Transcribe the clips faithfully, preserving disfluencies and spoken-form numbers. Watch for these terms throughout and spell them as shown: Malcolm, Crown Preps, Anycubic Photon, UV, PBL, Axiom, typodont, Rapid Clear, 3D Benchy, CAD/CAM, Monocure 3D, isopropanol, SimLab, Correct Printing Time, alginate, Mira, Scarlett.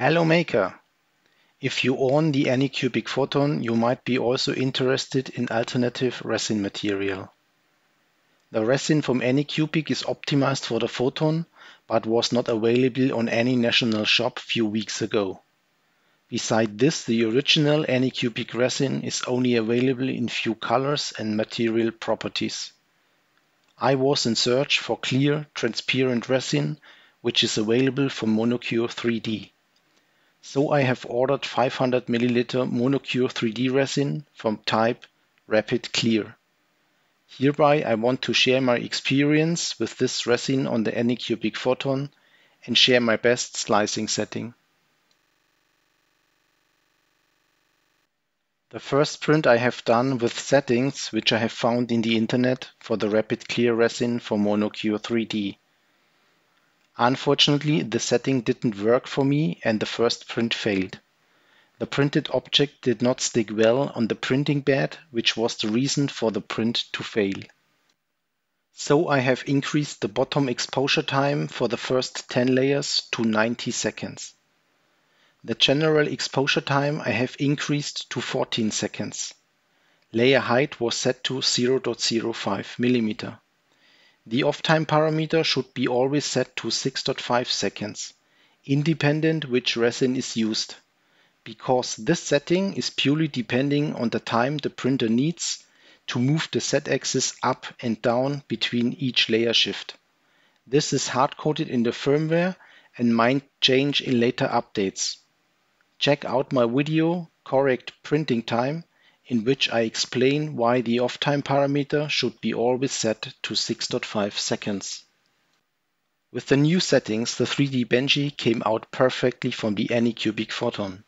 Hello Maker! If you own the Anycubic Photon, you might be also interested in alternative resin material. The resin from Anycubic is optimized for the Photon, but was not available on any national shop few weeks ago. Beside this, the original Anycubic resin is only available in few colors and material properties. I was in search for clear, transparent resin, which is available from Monocure three D. So I have ordered five hundred milliliter Monocure three D resin from type Rapid Clear. Hereby I want to share my experience with this resin on the Anycubic Photon and share my best slicing setting. The first print I have done with settings which I have found in the internet for the Rapid Clear resin for Monocure three D. Unfortunately, the setting didn't work for me and the first print failed. The printed object did not stick well on the printing bed, which was the reason for the print to fail. So I have increased the bottom exposure time for the first ten layers to ninety seconds. The general exposure time I have increased to fourteen seconds. Layer height was set to zero point zero five millimeters. The off-time parameter should be always set to six point five seconds, independent which resin is used, because this setting is purely depending on the time the printer needs to move the Z axis up and down between each layer shift. This is hard-coded in the firmware and might change in later updates. Check out my video Correct Printing Time, in which I explain why the off-time parameter should be always set to six point five seconds. With the new settings, the three D Benchy came out perfectly from the Anycubic Photon.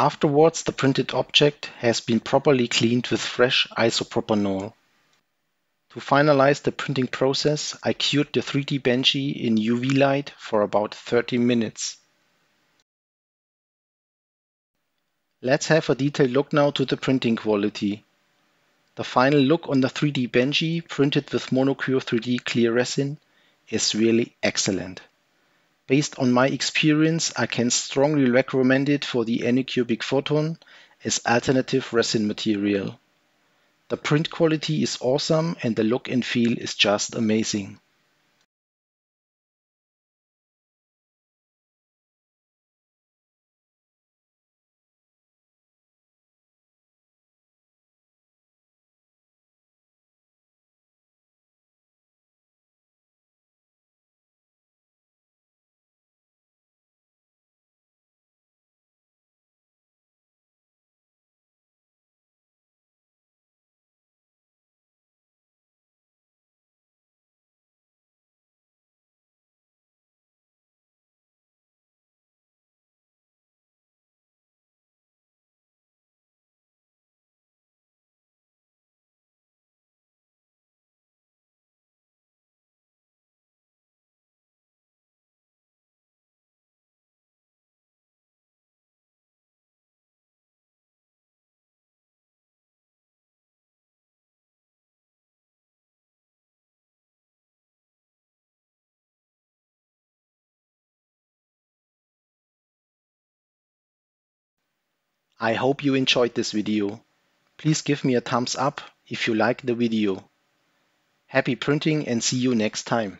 Afterwards, the printed object has been properly cleaned with fresh isopropanol. To finalize the printing process, I cured the three D Benchy in U V light for about thirty minutes. Let's have a detailed look now to the printing quality. The final look on the three D Benchy printed with Monocure three D clear resin is really excellent. Based on my experience, I can strongly recommend it for the Anycubic Photon as alternative resin material. The print quality is awesome and the look and feel is just amazing. I hope you enjoyed this video. Please give me a thumbs up if you like the video. Happy printing and see you next time.